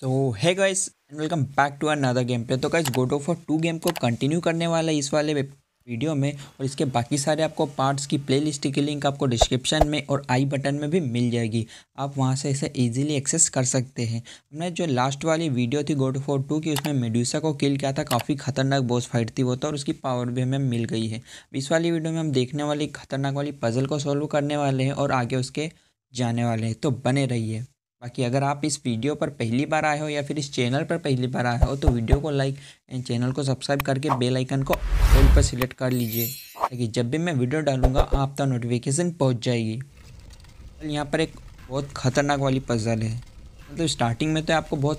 So hi guys and welcome back to another game play. तो guys God of War 2 game को continue करने वाला है इस वाले वीडियो में, और इसके बाकी सारे आपको पार्ट्स की प्लेलिस्ट की लिंक आपको डिस्क्रिप्शन में और आई बटन में भी मिल जाएगी, आप वहां से इसे इजीली एक्सेस कर सकते हैं। हमने जो लास्ट वाली वीडियो थी गोट ऑफ वॉर 2 की, उसमें मेडुसा को किल किया था, काफ़ी खतरनाक बॉस फाइट थी वो तो, और उसकी पावर भी हमें मिल गई है। इस वाली वीडियो में हम देखने वाली खतरनाक वाली पजल को सॉल्व करने वाले हैं और आगे उसके जाने वाले हैं, तो बने रहिए। बाकी अगर आप इस वीडियो पर पहली बार आए हो या फिर इस चैनल पर पहली बार आए हो तो वीडियो को लाइक एंड चैनल को सब्सक्राइब करके बेल आइकन को ऑल पर सिलेक्ट कर लीजिए, ताकि जब भी मैं वीडियो डालूंगा आप तक नोटिफिकेशन पहुंच जाएगी। यहाँ पर एक बहुत ख़तरनाक वाली पजल है, मतलब स्टार्टिंग में तो आपको बहुत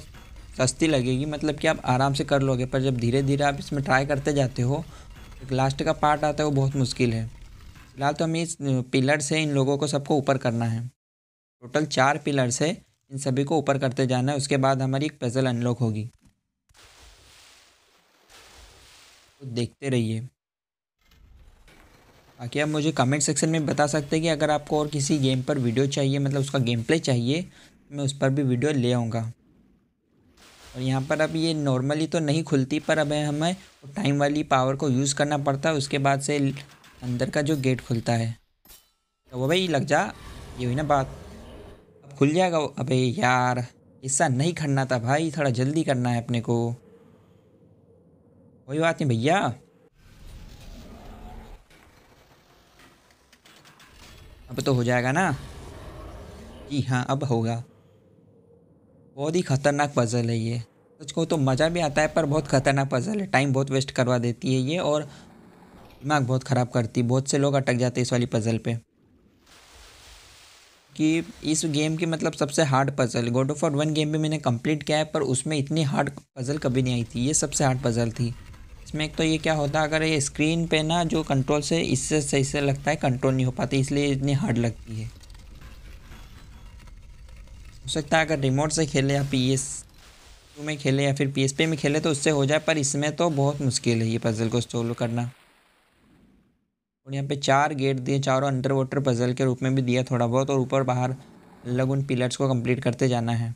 सस्ती लगेगी, मतलब कि आप आराम से कर लोगे, पर जब धीरे धीरे आप इसमें ट्राई करते जाते हो एक लास्ट का पार्ट आता है वो बहुत मुश्किल है। फिलहाल तो हमें इस पिलर से इन लोगों को सबको ऊपर करना है, टोटल 4 पिलर्स है, इन सभी को ऊपर करते जाना है, उसके बाद हमारी एक पजल अनलॉक होगी, तो देखते रहिए। बाकी आप मुझे कमेंट सेक्शन में बता सकते हैं कि अगर आपको और किसी गेम पर वीडियो चाहिए, मतलब उसका गेम प्ले चाहिए, मैं उस पर भी वीडियो ले आऊँगा। और यहाँ पर अब ये नॉर्मली तो नहीं खुलती, पर अब हमें टाइम वाली पावर को यूज़ करना पड़ता है, उसके बाद से अंदर का जो गेट खुलता है। तो वो भाई लग जा, ये हुई ना बात, अब खुल जाएगा। अबे यार ऐसा नहीं करना था भाई, थोड़ा जल्दी करना है अपने को। कोई बात नहीं भैया, अब तो हो जाएगा ना। जी हाँ, अब होगा। बहुत ही ख़तरनाक पजल है ये, सच को तो मज़ा भी आता है, पर बहुत ख़तरनाक पजल है, टाइम बहुत वेस्ट करवा देती है ये, और दिमाग बहुत ख़राब करती है। बहुत से लोग अटक जाते हैं इस वाली पजल पे, कि इस गेम की मतलब सबसे hard puzzle. God of War 1 game भी मैंने कंप्लीट किया है, पर उसमें इतनी हार्ड पजल कभी नहीं आई थी, ये सबसे हार्ड पजल थी। इसमें एक तो ये क्या होता है, अगर ये स्क्रीन पे ना जो कंट्रोल से इससे सही से लगता है कंट्रोल नहीं हो पाती, इसलिए इतनी हार्ड लगती है। हो सकता है अगर रिमोट से खेले या PS2 में खेले या फिर PSP में खेले तो उससे हो जाए, पर इसमें तो बहुत मुश्किल है ये पजल को सॉल्व करना। और यहाँ पे 4 गेट दिए, चारों अंडर वाटर पजल के रूप में भी दिया थोड़ा बहुत, और ऊपर बाहर अलग उन पिलर्स को कंप्लीट करते जाना है।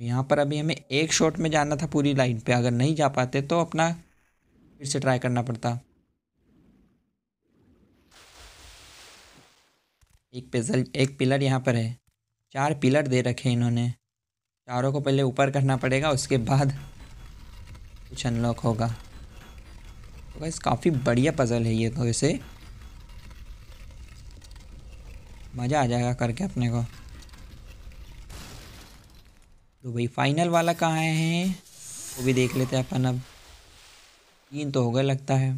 यहाँ पर अभी हमें एक शॉट में जाना था पूरी लाइन पे, अगर नहीं जा पाते तो अपना फिर से ट्राई करना पड़ता। एक पिलर यहाँ पर है, 4 पिलर दे रखे इन्होंने, चारों को पहले ऊपर करना पड़ेगा, उसके बाद कुछ अनलॉक होगा। तो गाइस काफ़ी बढ़िया पजल है ये, तो इसे मज़ा आ जाएगा करके अपने को। तो भाई फाइनल वाला कहाँ है वो भी देख लेते हैं अपन। अब 3 तो हो गए लगता है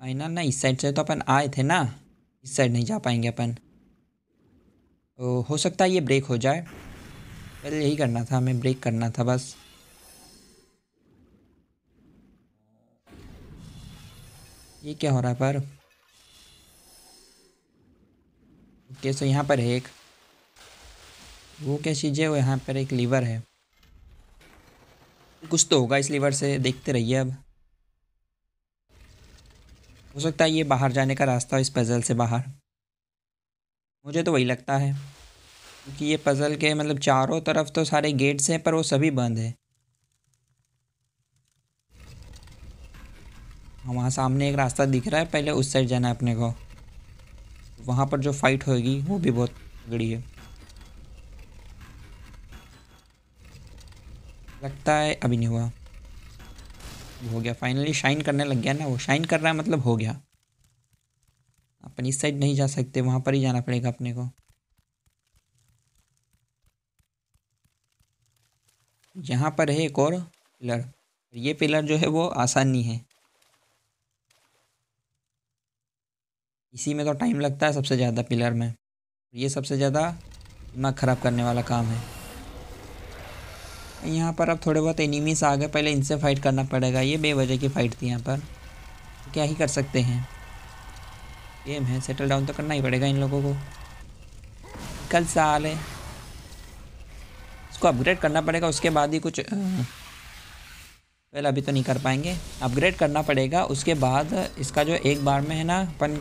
फाइनल ना, इस साइड से तो अपन आए थे ना, इस साइड नहीं जा पाएंगे अपन, तो हो सकता है ये ब्रेक हो जाए। पहले यही करना था हमें, ब्रेक करना था बस। ये क्या हो रहा है पर? ओके सो यहाँ पर है एक वो क्या चीज़ है, वो यहाँ पर एक लीवर है, कुछ तो होगा इस लीवर से, देखते रहिए। अब हो सकता है ये बाहर जाने का रास्ता हो इस पजल से बाहर, मुझे तो वही लगता है, क्योंकि ये पजल के मतलब चारों तरफ तो सारे गेट्स हैं पर वो सभी बंद है। वहाँ सामने एक रास्ता दिख रहा है, पहले उस साइड जाना है अपने को, वहाँ पर जो फाइट होगी वो भी बहुत तगड़ी है लगता है। अभी नहीं हुआ, हो गया फाइनली, शाइन करने लग गया ना, वो शाइन कर रहा है मतलब हो गया। अपन इस साइड नहीं जा सकते, वहाँ पर ही जाना पड़ेगा अपने को। यहाँ पर है एक और पिलर, ये पिलर जो है वो आसानी है, इसी में तो टाइम लगता है सबसे ज़्यादा पिलर में, ये सबसे ज़्यादा दिमाग ख़राब करने वाला काम है। यहाँ पर अब थोड़े बहुत एनिमीज आ गए, पहले इनसे फ़ाइट करना पड़ेगा, ये बेवजह की फ़ाइट थी यहाँ पर, तो क्या ही कर सकते हैं, गेम है, सेटल डाउन तो करना ही पड़ेगा इन लोगों को। कल साल है, इसको अपग्रेड करना पड़ेगा, उसके बाद ही कुछ पहले अभी तो नहीं कर पाएंगे, अपग्रेड करना पड़ेगा, उसके बाद इसका जो एक बार में है ना अपन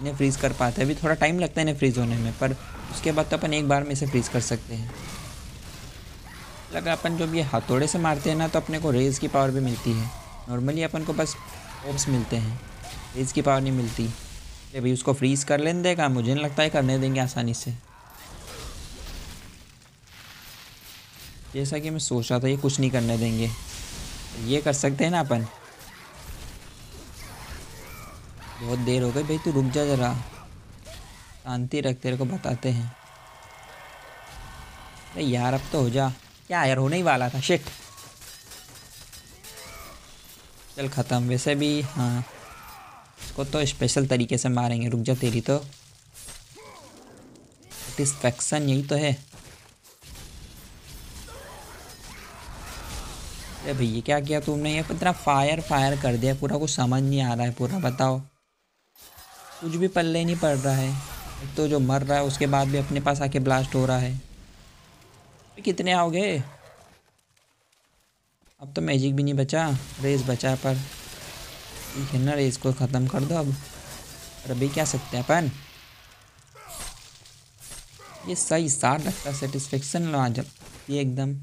इन्हें फ्रीज़ कर पाते हैं। अभी थोड़ा टाइम लगता है इन्हें फ्रीज़ होने में, पर उसके बाद तो अपन एक बार में इसे फ्रीज़ कर सकते हैं। लगा अपन जब ये हथौड़े से मारते हैं ना तो अपने को रेज की पावर भी मिलती है। नॉर्मली अपन को बस ओप्स मिलते हैं, रेज की पावर नहीं मिलती। अरे भाई उसको फ्रीज कर लेने देगा, मुझे नहीं लगता है करने देंगे आसानी से। जैसा कि मैं सोच रहा था ये कुछ नहीं करने देंगे, ये कर सकते हैं ना अपन। बहुत देर हो गई भाई, तू रुक जा जरा, शांति रख, तेरे को बताते हैं। अरे यार अब तो हो जा, क्या यार होने ही वाला था, शिट। चल ख़त्म, वैसे भी हाँ इसको तो स्पेशल तरीके से मारेंगे। रुक जा, तेरी तो सेटिस्फैक्शन यही तो है। अरे भैया क्या किया तुमने, ये इतना फायर फायर कर दिया, पूरा कुछ समझ नहीं आ रहा है, पूरा बताओ कुछ भी पल्ले नहीं पड़ रहा है। एक तो जो मर रहा है उसके बाद भी अपने पास आके ब्लास्ट हो रहा है। तो कितने आओगे, अब तो मैजिक भी नहीं बचा, रेस बचा पर। ठीक है ना, रेस को ख़त्म कर दो अब। और अभी क्या सकते हैं अपन, ये सही साथ लगता, सेटिस्फेक्शन ला जाती है एकदम।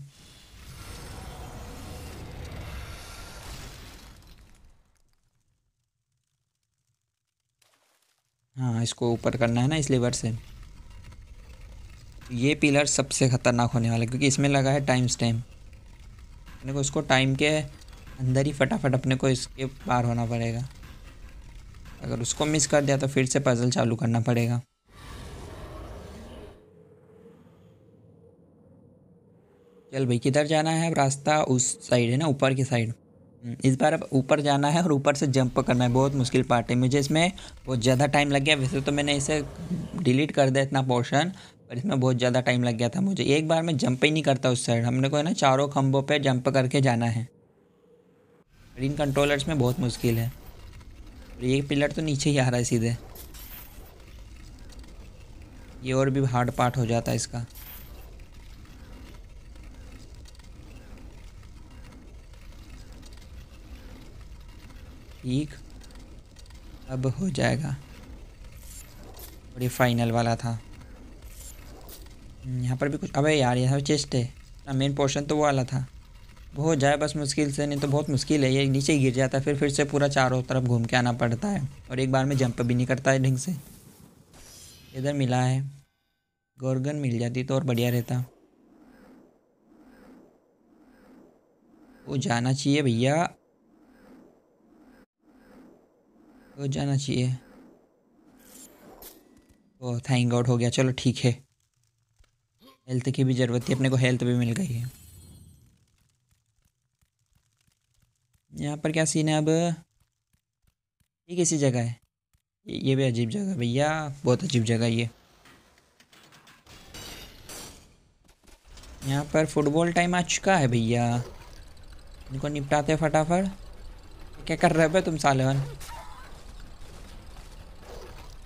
हाँ इसको ऊपर करना है ना इस लेवर से। ये पिलर सबसे ख़तरनाक होने वाला है क्योंकि इसमें लगा है टाइम स्टैम्प। अपने को इसको टाइम के अंदर ही फटाफट अपने को इसके पार होना पड़ेगा। अगर उसको मिस कर दिया तो फिर से पजल चालू करना पड़ेगा। चल भाई किधर जाना है, रास्ता उस साइड है ना, ऊपर की साइड। इस बार अब ऊपर जाना है और ऊपर से जंप करना है। बहुत मुश्किल पार्ट है, मुझे इसमें बहुत ज़्यादा टाइम लग गया। वैसे तो मैंने इसे डिलीट कर दिया इतना पोर्शन, पर इसमें बहुत ज़्यादा टाइम लग गया था मुझे। एक बार मैं जंप ही नहीं करता उस साइड, हमने को है ना चारों खम्भों पे जंप करके जाना है। इन कंट्रोलर्स में बहुत मुश्किल है। ये पिलर तो नीचे ही आ रहा है सीधे, ये और भी हार्ड पार्ट हो जाता है इसका। ठीक अब हो जाएगा, और ये फाइनल वाला था। यहाँ पर भी कुछ, अबे यार यहाँ चेस्ट है, मेन पोर्शन तो वो वाला था। वो हो जाए बस मुश्किल से, नहीं तो बहुत मुश्किल है। ये नीचे ही गिर जाता है, फिर से पूरा चारों तरफ घूम के आना पड़ता है। और एक बार में जंप भी नहीं करता है ढंग से। इधर मिला है, गोर्गन मिल जाती तो और बढ़िया रहता। वो जाना चाहिए भैया, वो जाना चाहिए। ओ थैंक गॉड हो गया, चलो ठीक है। हेल्थ की भी ज़रूरत थी, अपने को हेल्थ भी मिल गई है। यहाँ पर क्या सीन है अब, ये कैसी जगह है, ये भी अजीब जगह है भैया, बहुत अजीब जगह है ये। यहाँ पर फुटबॉल टाइम आ चुका है भैया, इनको निपटाते फटाफट। क्या कर रहे हो तुम साले,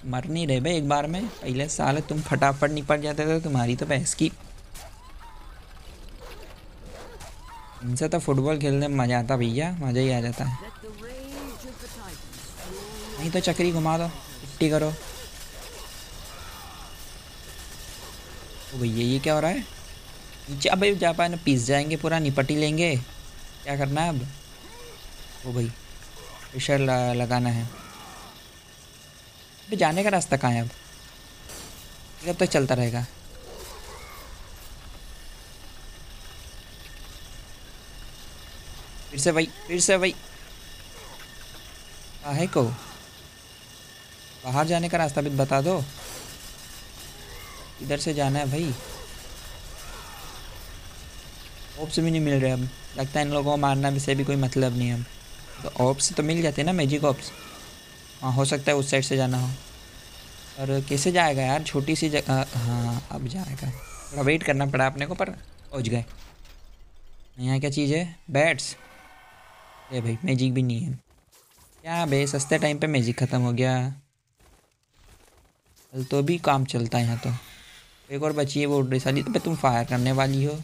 मर नहीं रहे भाई एक बार में। पहले साल तुम फटाफट निपट जाते थे, तुम्हारी तो बहस की। इनसे तो फुटबॉल खेलने में मज़ा आता भैया, मज़ा ही आ जाता है। नहीं तो चक्री घुमा दो, पिट्टी करो। तो भैया ये क्या हो रहा है नीचे, अब भाई जापान पीस जाएंगे, पूरा निपट ही लेंगे। क्या करना है अब, वो भाई प्रेशर लगाना है। जाने का रास्ता कहाँ है, अब जब तक चलता रहेगा। फिर से भाई, फिर से भाई, काहे को बाहर जाने का रास्ता भी बता दो। इधर से जाना है भाई, ऑप्स भी नहीं मिल रहे अब, लगता है इन लोगों को मारना वैसे भी कोई मतलब नहीं है अब। तो ऑप्स तो मिल जाते हैं ना, मैजिक ऑप्स। हाँ हो सकता है उस साइड से जाना हो, और कैसे जाएगा यार, छोटी सी जगह। हाँ अब जाएगा, थोड़ा वेट करना पड़ा अपने को, पर पहुँच गए। यहाँ क्या चीज़ है, बैट्स। अरे भाई मैजिक भी नहीं है क्या भाई, सस्ते टाइम पे मैजिक ख़त्म हो गया। कल तो भी काम चलता है यहाँ तो। एक और बची है वो उड़ रही साली, तो तुम फायर करने वाली हो।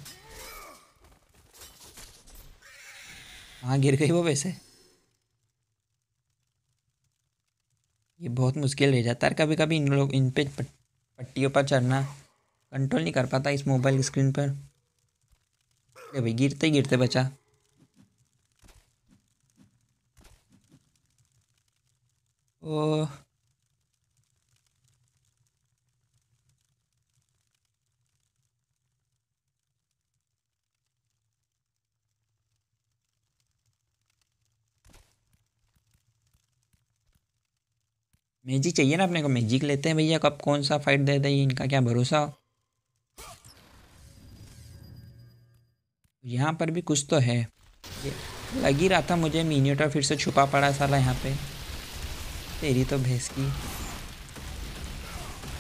हाँ गिर गई वो वैसे, ये बहुत मुश्किल रह जाता है कभी कभी। इन लोग इन पे पट्टियों पर चढ़ना कंट्रोल नहीं कर पाता इस मोबाइल स्क्रीन पर। अरे भाई गिरते गिरते बचा। ओ मैजिक चाहिए ना अपने को, मैजिक लेते हैं भैया। कब कौन सा फाइट दे दें इनका क्या भरोसा। यहाँ पर भी कुछ तो है, लग ही रहा था मुझे। मिनिएटर फिर से छुपा पड़ा साला यहाँ पे। तेरी तो भैंस की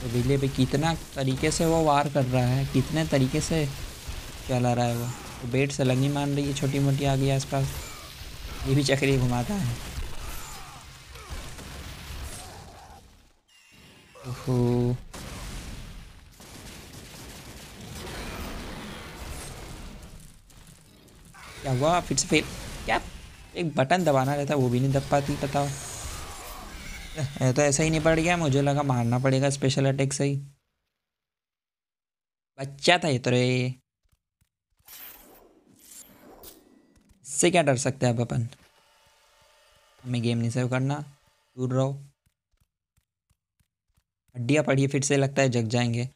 तो बिल्ले पे कितना तरीके से वो वार कर रहा है, कितने तरीके से चला रहा है वो। तो बेट से लगी मान रही है, छोटी मोटी आ गई आस पास। ये भी चक्री घुमाता है। ओहो क्या हुआ फिर से? फिर क्या एक बटन दबाना रहता वो भी नहीं दब पाती। बताओ तो ऐसा ही नहीं पड़ गया। मुझे लगा मारना पड़ेगा स्पेशल अटैक से ही। बच्चा था ये तो रे। इससे क्या डर सकते हैं अब अपन? हमें गेम नहीं सेव करना, दूर रहो। हड्डियाँ पड़ी फिर से, लगता है जग जाएंगे।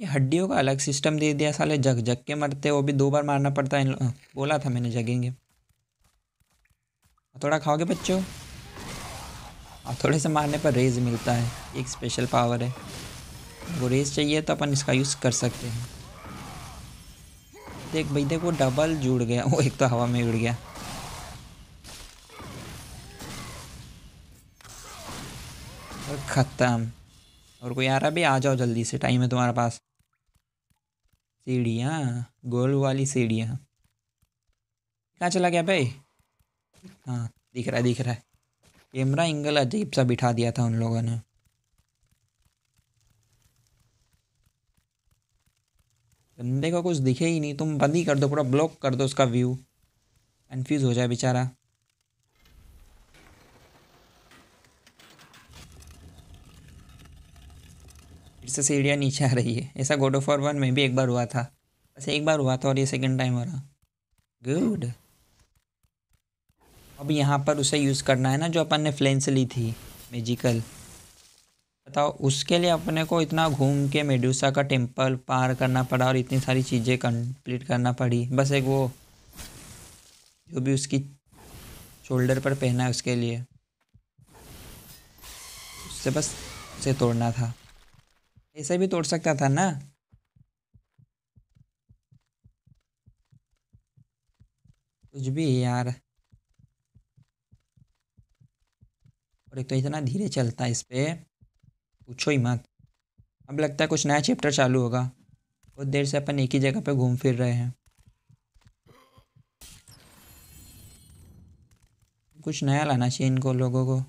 ये हड्डियों का अलग सिस्टम दे दिया साले, जग जग के मरते। वो भी दो बार मारना पड़ता है इन लोग। बोला था मैंने जगेंगे। थोड़ा खाओगे बच्चों? थोड़े से मारने पर रेज मिलता है, एक स्पेशल पावर है। वो रेज चाहिए तो अपन इसका यूज़ कर सकते हैं। देख भाई देख, वो डबल जुड़ गया। वो एक तो हवा में उड़ गया। और ख़त्म। और कोई आ रहा भी? आ जाओ जल्दी से, टाइम है तुम्हारे पास। सीढ़ियाँ, गोल वाली सीढ़ियाँ। कहाँ चला गया भाई? हाँ दिख रहा है, दिख रहा है। कैमरा एंगल अजीब सा बिठा दिया था उन लोगों ने। बंदे को कुछ दिखे ही नहीं। तुम बंद ही कर दो, पूरा ब्लॉक कर दो उसका व्यू। कंफ्यूज हो जाए बेचारा। फिर से सीढ़ियाँ नीचे आ रही है। ऐसा गॉड ऑफ वॉर 1 में भी एक बार हुआ था। ऐसे एक बार हुआ था और ये सेकंड टाइम हो रहा। गुड। अब यहाँ पर उसे यूज़ करना है ना जो अपन ने फ्लेम से ली थी मैजिकल। बताओ उसके लिए अपने को इतना घूम के मेडुसा का टेम्पल पार करना पड़ा और इतनी सारी चीज़ें कंप्लीट करना पड़ी। बस एक वो जो भी उसकी शोल्डर पर पहना है उसके लिए, उससे बस उसे तोड़ना था। ऐसे भी तोड़ सकता था ना। कुछ भी यार। और एक तो इतना धीरे चलता है इस पर, पूछो ही मत। अब लगता है कुछ नया चैप्टर चालू होगा। बहुत देर से अपन एक ही जगह पे घूम फिर रहे हैं। कुछ नया लाना चाहिए इनको लोगों को।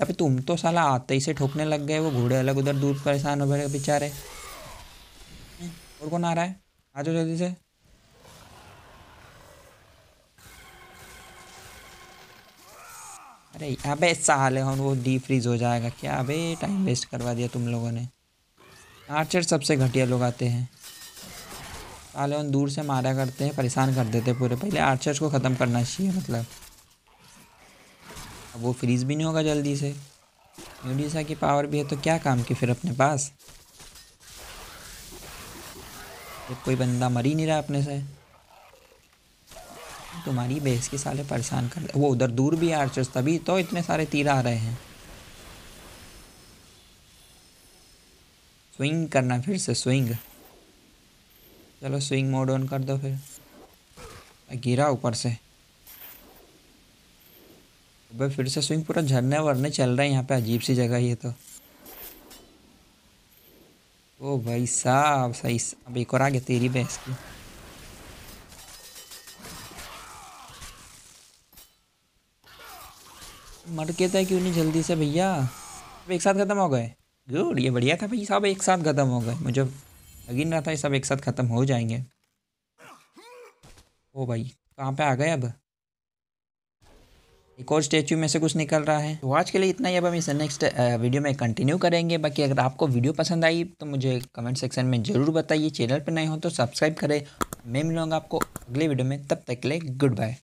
अबे तुम तो साला आते ही से ठोकने लग गए। वो घोड़े अलग उधर दूर परेशान हो गए बेचारे। और कौन आ रहा है? आ जाओ जल्दी से। अरे अबे साले हम वो डी फ्रीज हो जाएगा क्या? अबे टाइम वेस्ट करवा दिया तुम लोगों ने। आर्चर सबसे घटिया लोग आते हैं साले। हम दूर से मारा करते हैं, परेशान कर देते पूरे। पहले आर्चर्स को ख़त्म करना चाहिए। मतलब अब वो फ्रीज भी नहीं होगा जल्दी से। मेडुसा की पावर भी है तो क्या काम की फिर अपने पास? जब कोई बंदा मर ही नहीं रहा अपने से, तुम्हारी बेस के साले परेशान कर दे। वो उधर दूर भी आर्चर्स, तभी तो इतने सारे तीर आ रहे हैं। स्विंग करना फिर से, स्विंग। चलो स्विंग मोड ऑन कर दो। फिर गिरा ऊपर से। अबे फिर से स्विंग। पूरा झरने वरने चल रहे हैं यहाँ पे। अजीब सी जगह ये तो। ओ भाई साहब सही। अब एक और आ गया तेरी बेस की। मर के था क्यों नहीं जल्दी से भैया? अब एक साथ ख़त्म हो गए। गुड, ये बढ़िया था भाई साहब। एक साथ ख़त्म हो गए। मुझे लग रहा था ये सब एक साथ ख़त्म हो जाएंगे। ओ भाई कहाँ पे आ गए? अब एक और स्टैचू में से कुछ निकल रहा है। तो आज के लिए इतना ही। अब हम इसे नेक्स्ट वीडियो में कंटिन्यू करेंगे। बाकी अगर आपको वीडियो पसंद आई तो मुझे कमेंट सेक्शन में ज़रूर बताइए। चैनल पर नए हो तो सब्सक्राइब करें। मैं मिलूंगा आपको अगले वीडियो में, तब तक के लिए गुड बाय।